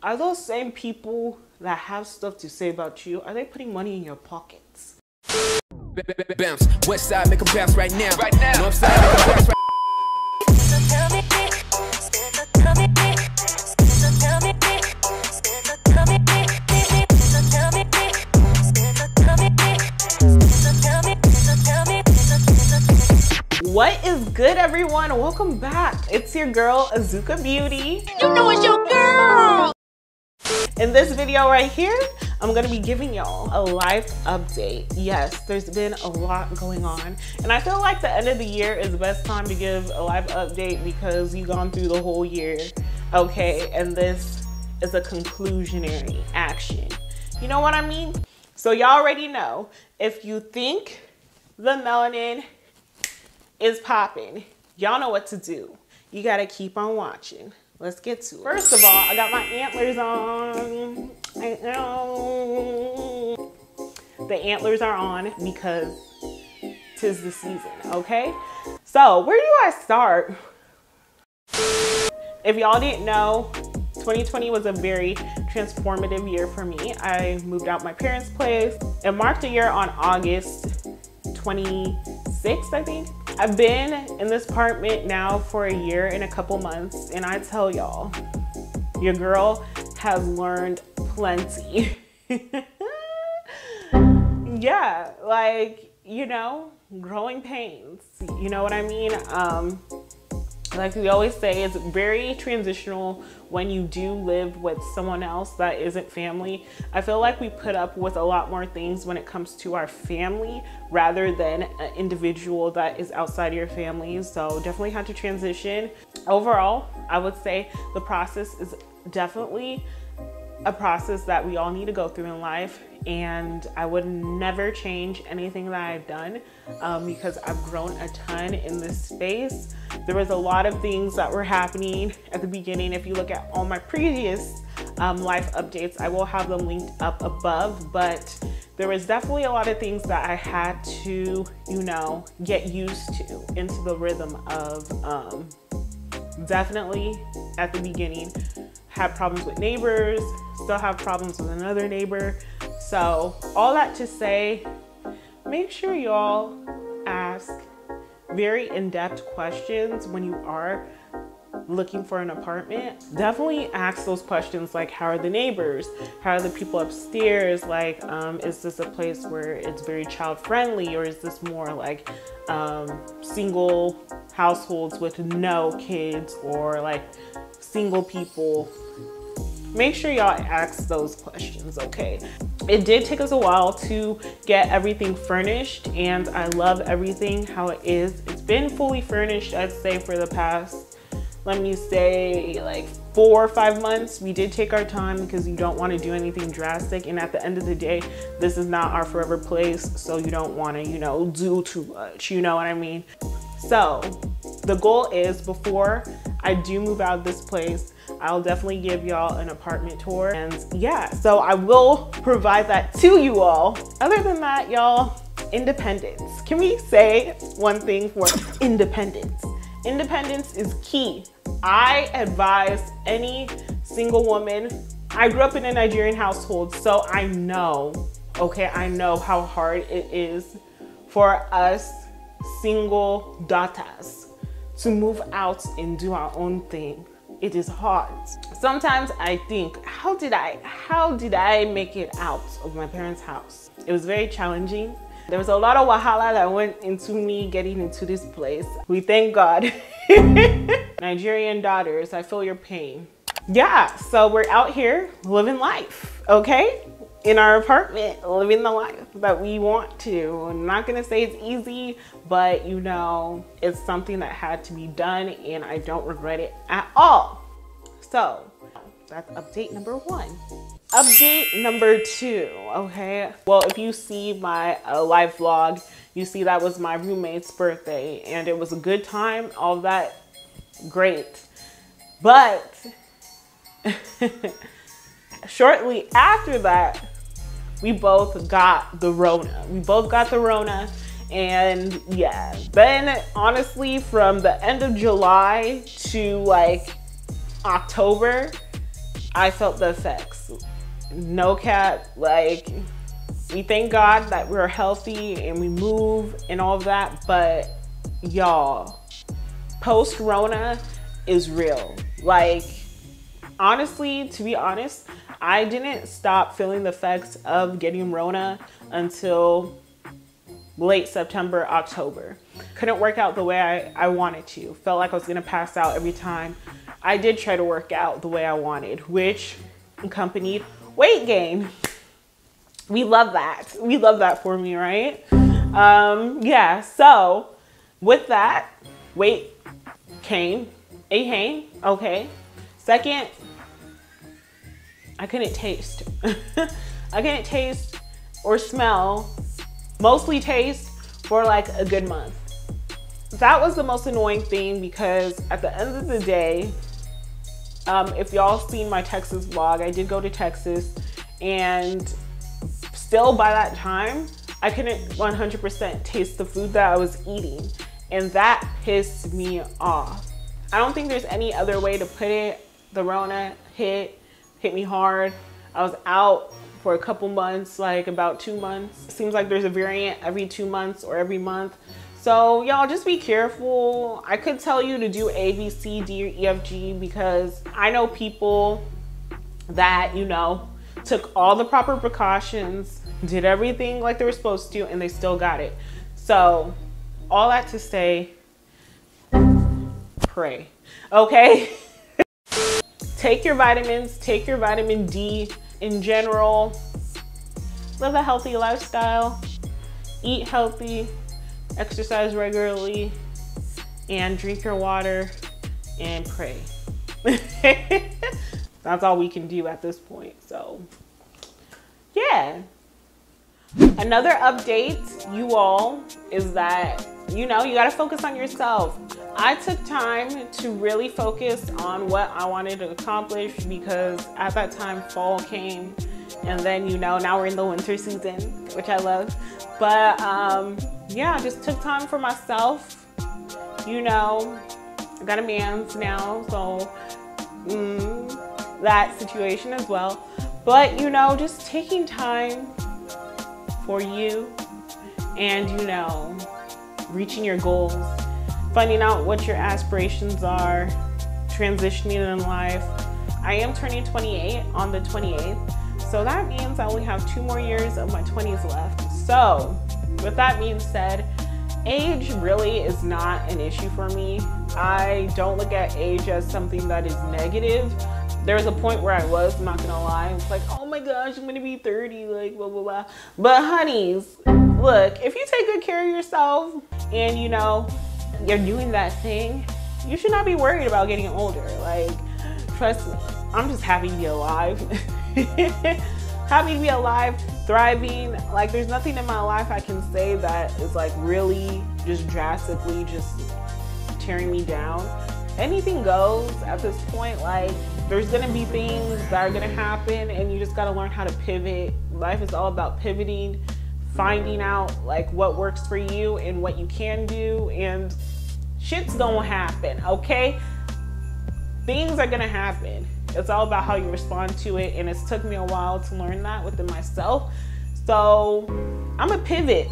are those same people that have stuff to say about you, are they putting money in your pockets? Bounce, west side, make them bounce right now. Right now. North side, make them bounce right now. What is good, everyone? Welcome back. It's your girl, Azuka Beauty. You know it's your girl! In this video right here, I'm gonna be giving y'all a life update. Yes, there's been a lot going on. And I feel like the end of the year is the best time to give a life update because you've gone through the whole year, okay? And this is a conclusionary action. You know what I mean? So y'all already know, if you think the melanin is popping, y'all know what to do. You gotta keep on watching. Let's get to it. First of all, I got my antlers on. I know. The antlers are on because 'tis the season, okay? So where do I start? If y'all didn't know, 2020 was a very transformative year for me. I moved out my parents' place. It marked a year on August 26th, I think. I've been in this apartment now for a year and a couple months, and I tell y'all, your girl has learned plenty. Yeah, like, you know, growing pains, you know what I mean? Like we always say, it's very transitional when you do live with someone else that isn't family. I feel like we put up with a lot more things when it comes to our family rather than an individual that is outside of your family. So definitely had to transition. Overall, I would say the process is definitely a process that we all need to go through in life, and I would never change anything that I've done because I've grown a ton in this space. There was a lot of things that were happening at the beginning. If you look at all my previous life updates, I will have them linked up above, but there was definitely a lot of things that I had to, you know, get used to into the rhythm of. Definitely at the beginning had problems with neighbors, still have problems with another neighbor. So all that to say, make sure y'all ask very in-depth questions when you are looking for an apartment. Definitely ask those questions like, how are the neighbors? How are the people upstairs? Like, is this a place where it's very child friendly, or is this more like single households with no kids, or like single people? Make sure y'all ask those questions, okay? It did take us a while to get everything furnished, and I love everything how it is. It's been fully furnished, I'd say, for the past, let me say, like 4 or 5 months. We did take our time because you don't want to do anything drastic, and at the end of the day, this is not our forever place, so you don't want to, you know, do too much, you know what I mean? So the goal is, before I do move out of this place, I'll definitely give y'all an apartment tour, and yeah, so I will provide that to you all. Other than that, y'all, independence. Can we say one thing for independence? Independence is key. I advise any single woman. I grew up in a Nigerian household, so I know, okay, I know how hard it is for us single daughters to move out and do our own thing. It is hard. Sometimes I think, how did I make it out of my parents' house? It was very challenging. There was a lot of wahala that went into me getting into this place. We thank God. Nigerian daughters, I feel your pain. Yeah, so we're out here living life, okay? In our apartment, living the life that we want to. I'm not gonna say it's easy, but you know, it's something that had to be done, and I don't regret it at all. So that's update number 1. Update number 2, okay? Well, if you see my live vlog, you see that was my roommate's birthday, and it was a good time, all that great. But shortly after that, we both got the Rona. We both got the Rona, and yeah. Then honestly, from the end of July to like October, I felt the effects. No cap, like, we thank God that we're healthy and we move and all of that, but y'all, post-Rona is real. Like, honestly, to be honest, I didn't stop feeling the effects of getting Rona until late September, October. Couldn't work out the way I wanted to. Felt like I was gonna pass out every time. I did try to work out the way I wanted, which accompanied weight gain. We love that. We love that for me, right? Yeah, so with that, weight came. It came, okay. Second, I couldn't taste. I couldn't taste or smell, mostly taste, for like a good month. That was the most annoying thing, because at the end of the day, if y'all seen my Texas vlog, I did go to Texas, and still by that time, I couldn't 100% taste the food that I was eating. And that pissed me off. I don't think there's any other way to put it. The Rona hit me hard. I was out for a couple months, like about 2 months. Seems like there's a variant every 2 months or every month. So y'all just be careful. I could tell you to do A, B, C, D, or E, F, G, because I know people that, you know, took all the proper precautions, did everything like they were supposed to, and they still got it. So all that to say, pray, okay? Take your vitamins, take your vitamin D in general, live a healthy lifestyle, eat healthy, exercise regularly, and drink your water and pray. That's all we can do at this point, so yeah. Another update, you all, is that, you know, you gotta focus on yourself. I took time to really focus on what I wanted to accomplish, because at that time, fall came, and then, you know, now we're in the winter season, which I love. But yeah, I just took time for myself. You know, I got a man's now, so that situation as well. But, you know, just taking time for you and, you know, reaching your goals, finding out what your aspirations are, transitioning in life. I am turning 28 on the 28th, so that means I only have 2 more years of my 20s left. So with that being said, age really is not an issue for me. I don't look at age as something that is negative. There was a point where I was, I'm not gonna lie, it's like, oh my gosh, I'm gonna be 30, like blah, blah, blah. But honeys, look, if you take good care of yourself and, you know, you're doing that thing, you should not be worried about getting older. Like, trust me, I'm just happy to be alive. Happy to be alive, thriving. Like, there's nothing in my life I can say that is like really just drastically just tearing me down. Anything goes at this point. Like, there's gonna be things that are gonna happen, and you just gotta learn how to pivot. Life is all about pivoting, finding out like what works for you and what you can do, and shit's gonna happen, okay? Things are gonna happen. It's all about how you respond to it, and it's took me a while to learn that within myself. So I'm a pivot.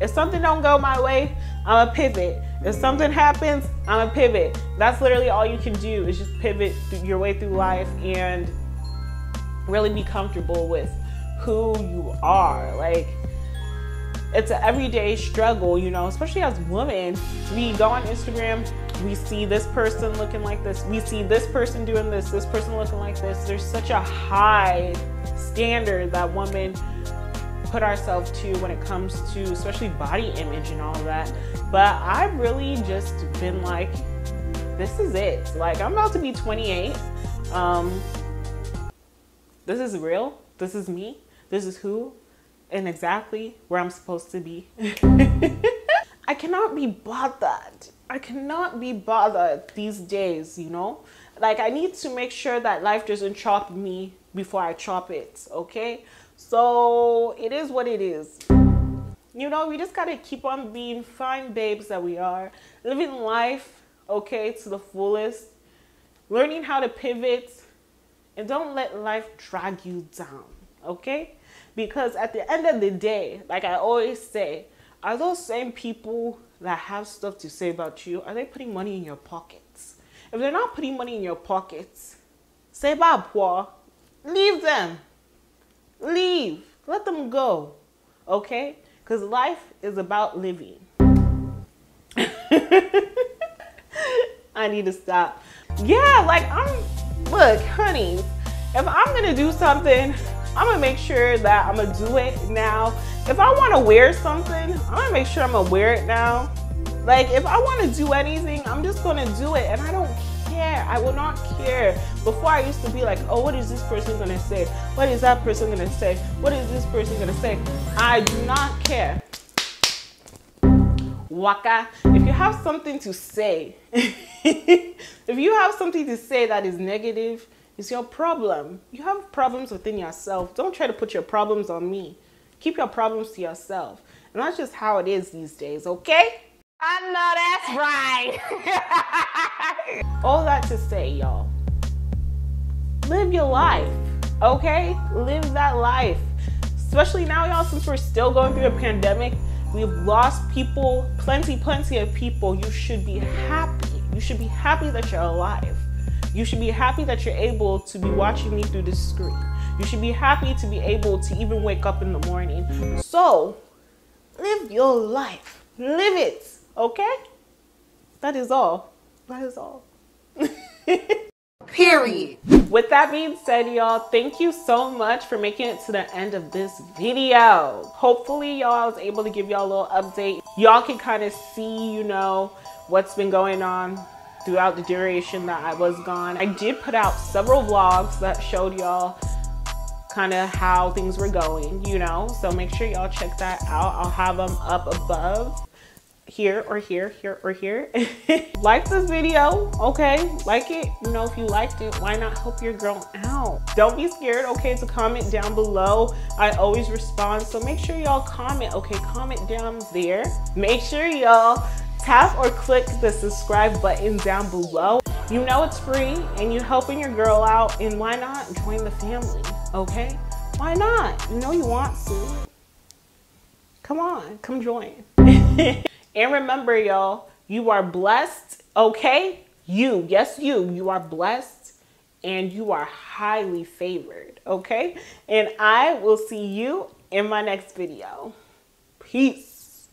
If something don't go my way, I'm a pivot. If something happens, I'm a pivot. That's literally all you can do, is just pivot your way through life and really be comfortable with who you are. Like, it's an everyday struggle, you know, especially as women. We go on Instagram, we see this person looking like this, we see this person doing this, this person looking like this. There's such a high standard that women put ourselves to when it comes to especially body image and all that. But I've really just been like, this is it. Like, I'm about to be 28. This is real. This is me. This is who, and exactly where I'm supposed to be. I cannot be bothered. I cannot be bothered these days, you know? Like, I need to make sure that life doesn't chop me before I chop it, okay? So it is what it is. You know, we just gotta keep on being fine babes that we are, living life, okay, to the fullest, learning how to pivot and don't let life drag you down, okay? Because at the end of the day, like I always say, are those same people that have stuff to say about you, are they putting money in your pockets? If they're not putting money in your pockets, say bye, poor. Leave them. Leave. Let them go, okay? Because life is about living. I need to stop. Yeah, like look, honeys, if I'm gonna do something, I'm gonna make sure that I'm gonna do it now. If I wanna wear something, I'm gonna make sure I'm gonna wear it now. Like if I wanna do anything, I'm just gonna do it and I don't care. I will not care. Before I used to be like, oh, what is this person gonna say? What is that person gonna say? What is this person gonna say? I do not care. Waka. If you have something to say, if you have something to say that is negative, it's your problem. You have problems within yourself. Don't try to put your problems on me. Keep your problems to yourself. And that's just how it is these days, okay? I know that's right. All that to say, y'all, live your life, okay? Live that life. Especially now, y'all, since we're still going through a pandemic, we've lost people, plenty of people. You should be happy. You should be happy that you're alive. You should be happy that you're able to be watching me through the screen. You should be happy to be able to even wake up in the morning. So, live your life. Live it, okay? That is all. That is all. Period. With that being said, y'all, thank you so much for making it to the end of this video. Hopefully, y'all, I was able to give y'all a little update. Y'all can kind of see, you know, what's been going on throughout the duration that I was gone. I did put out several vlogs that showed y'all kind of how things were going, you know, so make sure y'all check that out. I'll have them up above here or here, here or here. Like this video, okay? Like it, you know, if you liked it, why not help your girl out? Don't be scared, okay, to comment down below. I always respond, so make sure y'all comment, okay? Comment down there. Make sure y'all tap or click the subscribe button down below. You know it's free and you're helping your girl out, and why not join the family, okay? Why not? You know you want to. Come on, come join. And remember, y'all, you are blessed, okay? You, yes you are blessed and you are highly favored, okay? And I will see you in my next video. Peace.